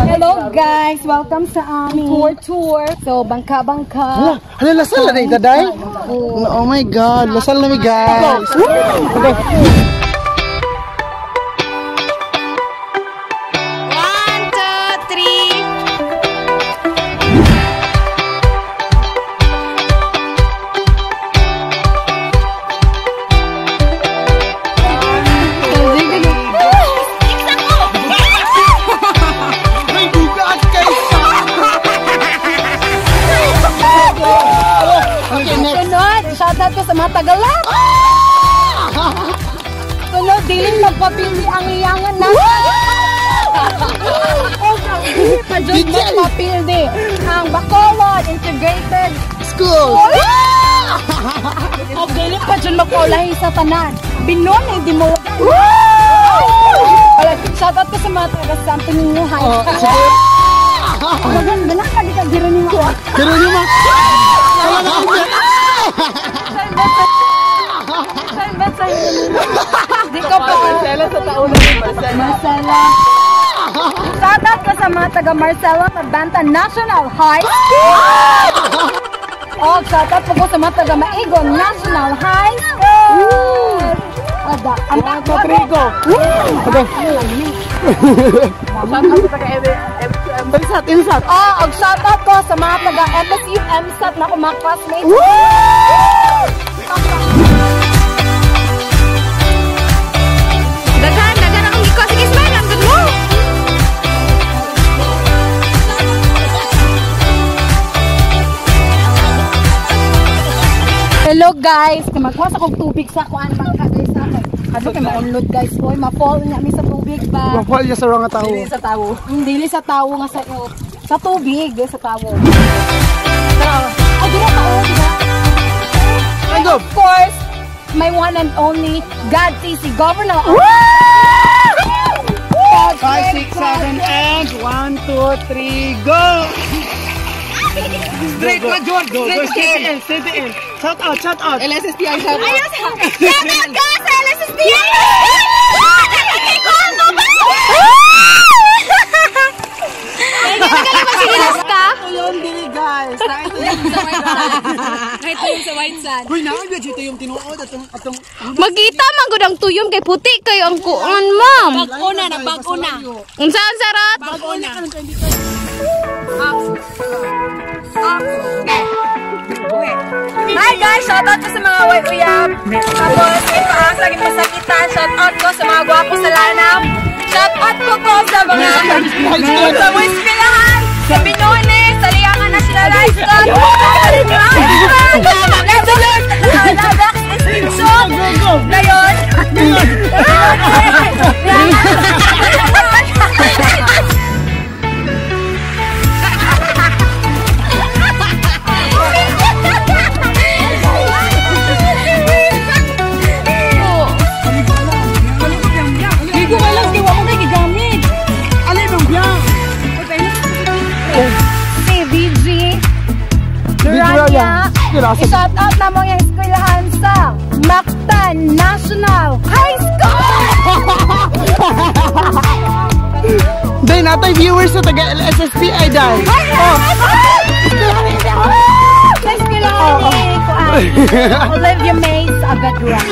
Hello guys, welcome sa Ami tour. So bangka-bangka. Hala, lasal na itaday. Oh my god, lasal na mi guys. Shoutout sa mga Tagalog. Sunod din, magpapili ang iyangan natin. Pajud magpapili ang Bacolod Integrated Schools. O galing pajud magpaulahi sa tanan. Binon ay di mo. Shoutout ko sa mga taga-santing ninyo. Maganda lang ka di ka Geronimo. Geronimo? Salbat sa inyo. Di ko pa Marcelo sa taon ng Marcelo. Shoutout ko sa mga taga Marcelo sa Banta National High. O shoutout ko sa mga taga Igon National High. Ada ang Patrico. Shoutout ko taga MSAT. O shoutout ko sa mga taga MSAT na kumaklasmate. Dagan akong giko. Sige, smile lang. Good move. Hello guys, magkuha sa kong tubig sa kuan bangka guys ako. Kasi kay maunlod guys, boy, ma-fall niya mi sa tubig ba. Ma-fall niya sa mga tawo. Dili sa tawo. Dili sa tawo nga sa iyo. Sa tubig, sa tawo. Tara. Ay, dili sa tawo, diba? And of course, my one and only God TC Governor. 5, 6, 7, and 1, 2, 3, go! Straight to George, straight to end. Shout out. LSSPI, shout out. Ayos, shout out sa LSSPI! Nakakikol mo ba? Ay, ganagaling ba sinilas ka? Tulong dili guys. Nakito yung sa white sand. Uy, naagad dito yung tinuod atong magita magud ang tuyom kay puti kayo ang kuon, ma'am. Bag-una. Unsaan sarat? Bag-una. Hi guys, shout out ko sa mga uyab. Tapos ito ang lagi mo sakitan. Shout out ko sa mga gwapo sa lanam. Shout out ko sa mga sa Wismilahan, sa Binone, sa Liangan National High School. Ngayon, hindi ko alam kung ako na gigamit. Alay mong biyang. Si BG Durania. I-shout out na mong yung eskwelahan sa Banta National High School! Day, natay viewers sa taga LSSPI daw. Guys, kilala ni ko ay Olivia Mays a veteran.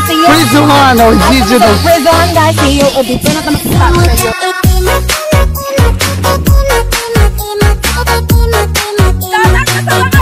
Freeze hard, oh Jesus! Freeze hard, guys. Here, oh, dito na kami sa taas. Tama.